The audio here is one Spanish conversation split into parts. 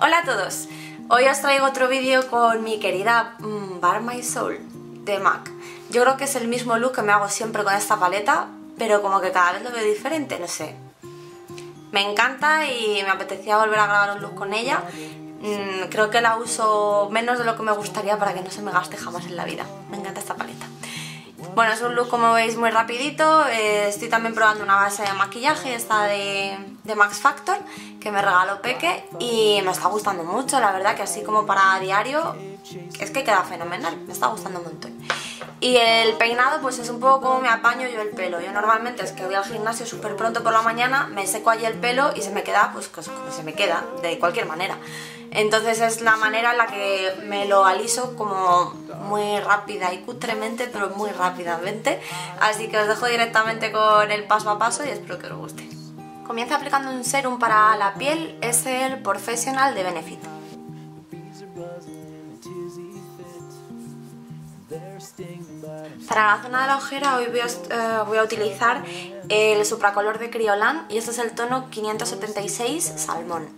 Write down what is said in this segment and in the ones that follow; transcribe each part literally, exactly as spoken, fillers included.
Hola a todos, hoy os traigo otro vídeo con mi querida mmm, Bar My Soul de MAC. Yo creo que es el mismo look que me hago siempre con esta paleta, pero como que cada vez lo veo diferente, no sé. Me encanta y me apetecía volver a grabar un look con ella. Mm, creo que la uso menos de lo que me gustaría para que no se me gaste jamás en la vida. Me encanta esta paleta. Bueno, es un look, como veis, muy rapidito. eh, Estoy también probando una base de maquillaje, esta de, de Max Factor, que me regaló Peque, y me está gustando mucho, la verdad, que así como para diario es que queda fenomenal. Me está gustando un montón. Y el peinado pues es un poco como me apaño yo el pelo. Yo normalmente es que voy al gimnasio súper pronto por la mañana, me seco allí el pelo y se me queda pues como se me queda, de cualquier manera. Entonces es la manera en la que me lo aliso, como muy rápida y cutremente, pero muy rápidamente. Así que os dejo directamente con el paso a paso y espero que os guste. Comienzo aplicando un serum para la piel, es el Porefessional de Benefit. Para la zona de la ojera hoy voy a, uh, voy a utilizar el supracolor de Kryolan y este es el tono quinientos setenta y seis Salmón.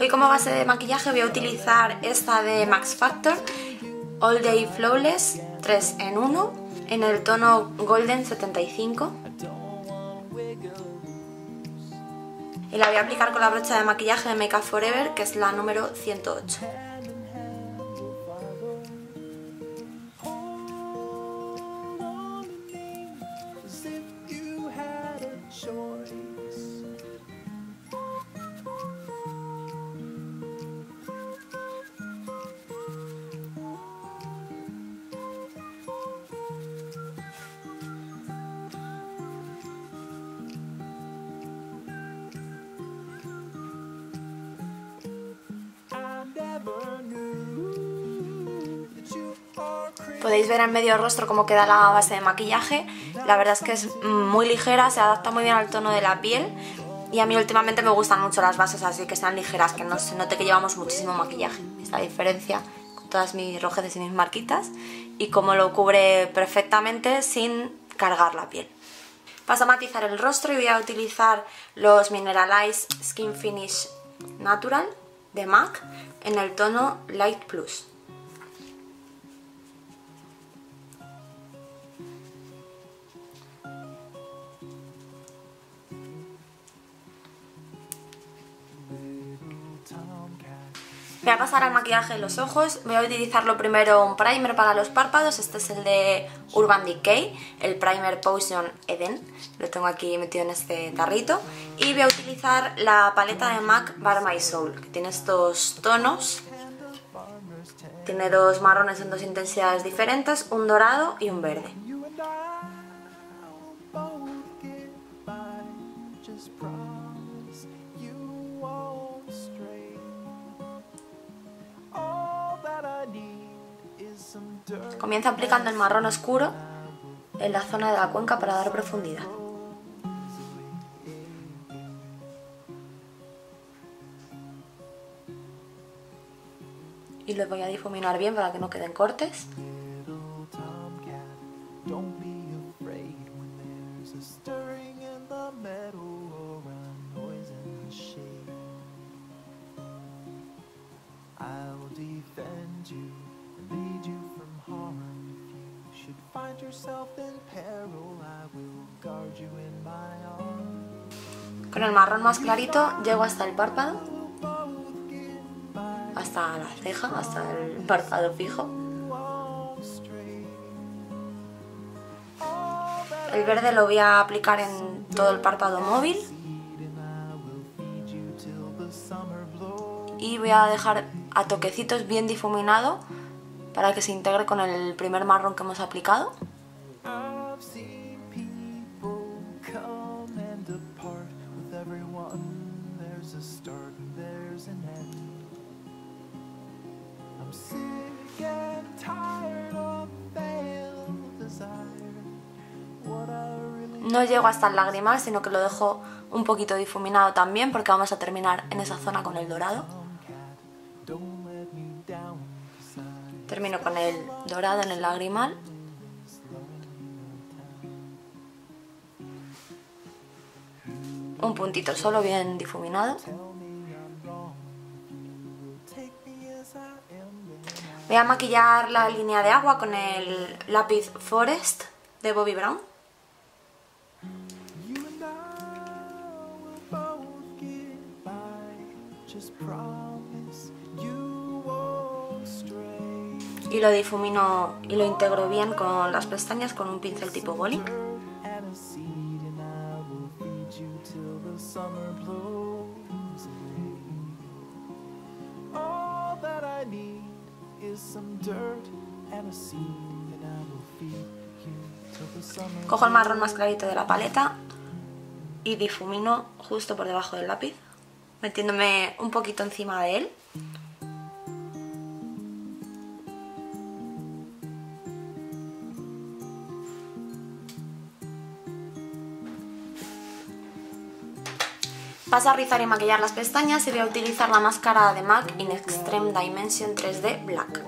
Hoy como base de maquillaje voy a utilizar esta de Max Factor, All Day Flawless tres en uno, en el tono Golden setenta y cinco. Y la voy a aplicar con la brocha de maquillaje de Make Up For Ever, que es la número ciento ocho. Podéis ver en medio rostro cómo queda la base de maquillaje. La verdad es que es muy ligera, se adapta muy bien al tono de la piel. Y a mí últimamente me gustan mucho las bases así que sean ligeras, que no se note que llevamos muchísimo maquillaje. Es la diferencia con todas mis rojeces y mis marquitas. Y como lo cubre perfectamente sin cargar la piel. Paso a matizar el rostro y voy a utilizar los Mineralize Skin Finish Natural de MAC en el tono Light Plus. Voy a pasar al maquillaje de los ojos. Voy a utilizarlo primero un primer para los párpados. Este es el de Urban Decay, el primer Potion Eden. Lo tengo aquí metido en este tarrito. Y voy a utilizar la paleta de MAC Bar My Soul, que tiene estos tonos. Tiene dos marrones en dos intensidades diferentes, un dorado y un verde. Comienza aplicando el marrón oscuro en la zona de la cuenca para dar profundidad. Y los voy a difuminar bien para que no queden cortes. Con el marrón más clarito llego hasta el párpado, hasta la ceja, hasta el párpado fijo. El verde lo voy a aplicar en todo el párpado móvil y voy a dejar a toquecitos bien difuminado para que se integre con el primer marrón que hemos aplicado. no llego hasta el lagrimal, sino que lo dejo un poquito difuminado también, porque vamos a terminar en esa zona con el dorado. Termino con el dorado en el lagrimal. Un puntito solo, bien difuminado. Voy a maquillar la línea de agua con el lápiz Forest de Bobbi Brown. Y lo difumino y lo integro bien con las pestañas con un pincel tipo bowling. Cojo el marrón más clarito de la paleta y difumino justo por debajo del lápiz, metiéndome un poquito encima de él. Paso a rizar y maquillar las pestañas y voy a utilizar la máscara de MAC en Extreme Dimension tres D Black.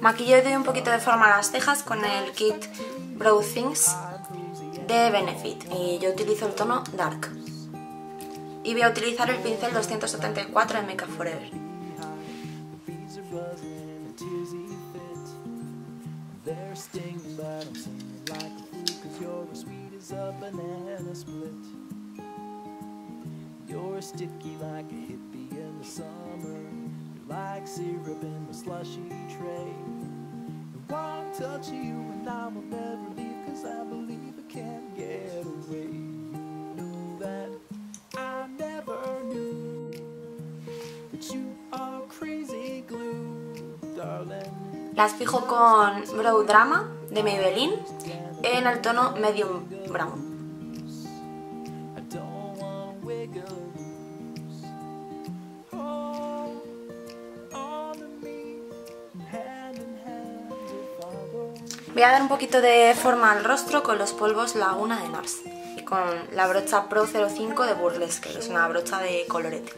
Maquillo y doy un poquito de forma a las cejas con el kit Brow Things de Benefit y yo utilizo el tono Dark. Y voy a utilizar el pincel doscientos setenta y cuatro de Make Up For Ever. Las fijo con Brow Drama de Maybelline en el tono Medium Brown. Voy a dar un poquito de forma al rostro con los polvos Laguna de Nars y con la brocha Pro cero cinco de Burlesque, que es una brocha de colorete.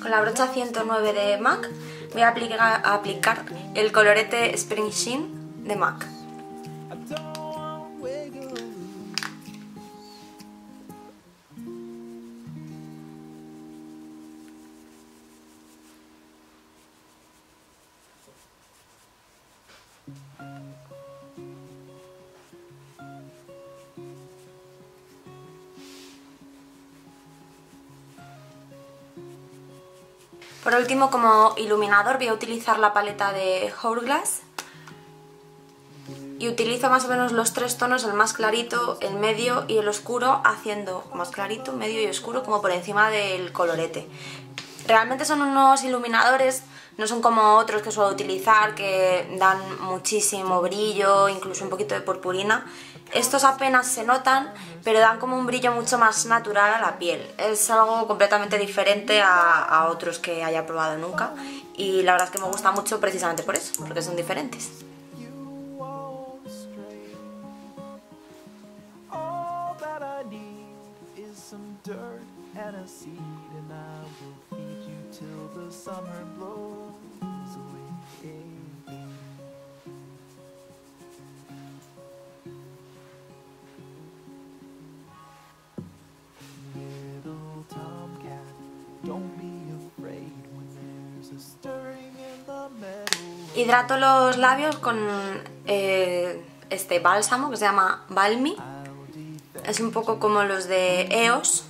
Con la brocha ciento nueve de MAC voy a aplicar, a aplicar el colorete Spring Sheen de MAC. Por último, como iluminador voy a utilizar la paleta de Hourglass y utilizo más o menos los tres tonos, el más clarito, el medio y el oscuro, haciendo más clarito, medio y oscuro como por encima del colorete. Realmente son unos iluminadores, no son como otros que suelo utilizar, que dan muchísimo brillo, incluso un poquito de purpurina. Estos apenas se notan, pero dan como un brillo mucho más natural a la piel. Es algo completamente diferente a, a otros que haya probado nunca y la verdad es que me gusta mucho precisamente por eso, porque son diferentes. Hidrato los labios con eh, este bálsamo que se llama Balmi. Es un poco como los de E O S,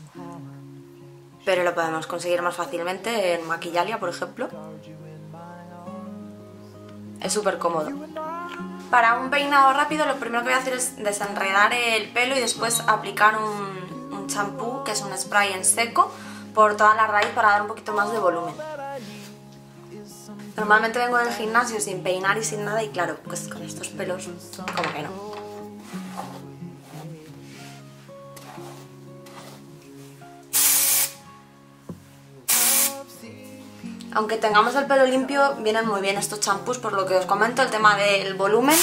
pero lo podemos conseguir más fácilmente en Maquillalia, por ejemplo. Es súper cómodo. Para un peinado rápido, lo primero que voy a hacer es desenredar el pelo y después aplicar un, un champú, que es un spray en seco, por toda la raíz para dar un poquito más de volumen. Normalmente vengo del gimnasio sin peinar y sin nada y claro, pues con estos pelos, como que no. Aunque tengamos el pelo limpio, vienen muy bien estos champús, por lo que os comento. El tema del volumen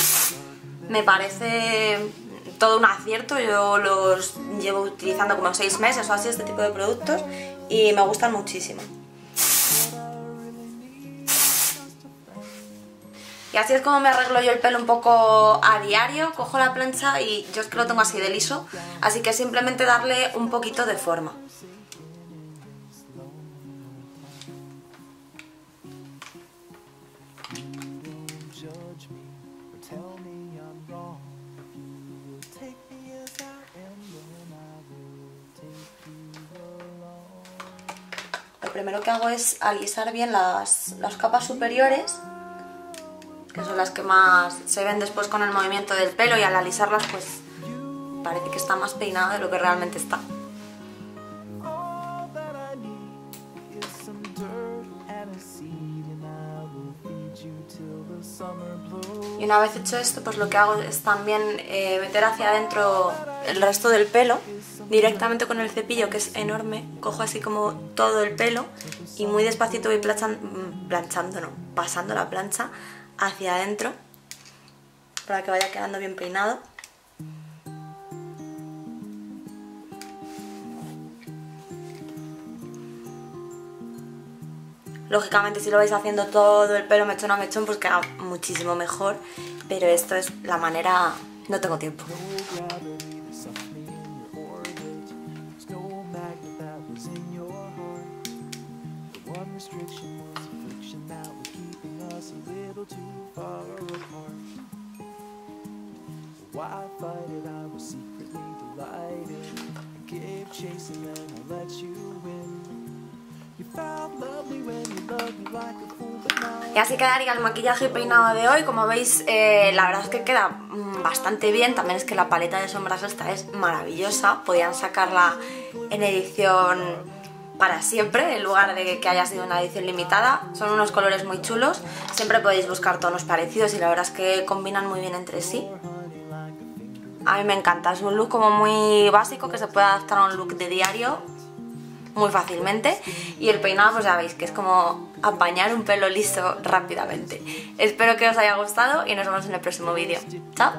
me parece todo un acierto. Yo los llevo utilizando como seis meses o así, este tipo de productos, y me gustan muchísimo. Y así es como me arreglo yo el pelo un poco a diario. Cojo la plancha y yo es que lo tengo así de liso, así que simplemente darle un poquito de forma. Primero que hago es alisar bien las, las capas superiores, que son las que más se ven después con el movimiento del pelo, y al alisarlas pues parece que está más peinada de lo que realmente está. Y una vez hecho esto, pues lo que hago es también eh, meter hacia adentro el resto del pelo directamente con el cepillo, que es enorme. Cojo así como todo el pelo y muy despacito voy planchan, planchando, no, pasando la plancha hacia adentro para que vaya quedando bien peinado. Lógicamente, si lo vais haciendo todo el pelo mechón a mechón, pues queda muchísimo mejor, pero esto es la manera... no tengo tiempo. Y así quedaría el maquillaje y peinado de hoy. Como veis, eh, la verdad es que queda bastante bien. También es que la paleta de sombras esta es maravillosa. Podían sacarla en edición para siempre, en lugar de que haya sido una edición limitada. Son unos colores muy chulos, siempre podéis buscar tonos parecidos y la verdad es que combinan muy bien entre sí. A mí me encanta, es un look como muy básico que se puede adaptar a un look de diario muy fácilmente, y el peinado pues ya veis que es como apañar un pelo liso rápidamente. Espero que os haya gustado y nos vemos en el próximo vídeo. ¡Chao!